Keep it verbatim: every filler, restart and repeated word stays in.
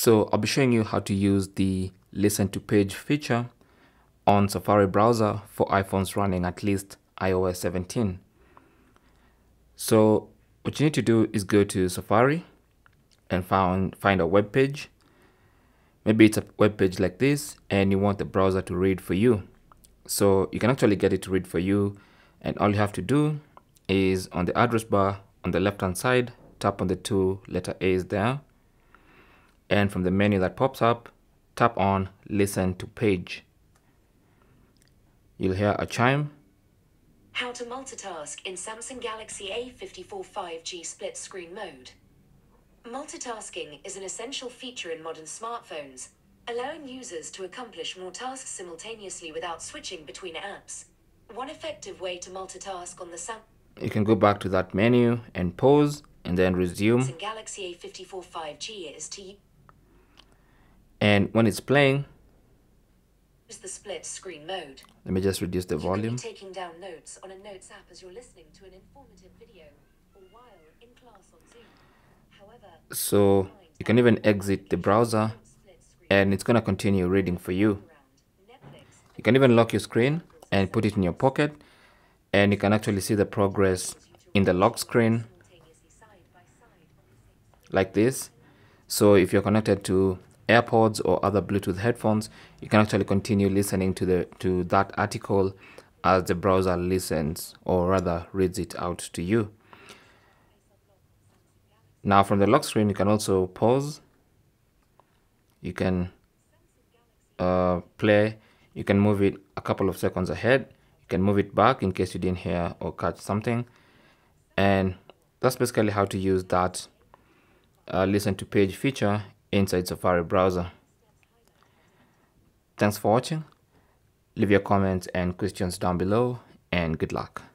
So I'll be showing you how to use the listen to page feature on Safari browser for iPhones running at least i O S seventeen. So what you need to do is go to Safari and found, find a web page. Maybe it's a web page like this and you want the browser to read for you. So you can actually get it to read for you, and all you have to do is on the address bar on the left hand side, tap on the two letter A's there, and from the menu that pops up, tap on listen to page. You'll hear a chime. How to multitask in Samsung Galaxy A fifty-four five G split screen mode. Multitasking is an essential feature in modern smartphones, allowing users to accomplish more tasks simultaneously without switching between apps. One effective way to multitask on the Samsung... You can go back to that menu and pause and then resume. Samsung Galaxy A fifty-four five G is to... And when it's playing... Is the split screen mode. Let me just reduce the you volume. Could be taking down notes on a notes app as you're listening to an informative video or while in class on Zoom. However, so you can even exit the browser and it's going to continue reading for you. You can even lock your screen and put it in your pocket, and you can actually see the progress in the lock screen like this. So if you're connected to AirPods or other Bluetooth headphones, you can actually continue listening to the to that article as the browser listens, or rather reads it out to you. Now from the lock screen, you can also pause, you can uh, play, you can move it a couple of seconds ahead, you can move it back in case you didn't hear or catch something. And that's basically how to use that uh, listen to page feature inside Safari browser. Thanks for watching. Leave your comments and questions down below, and good luck.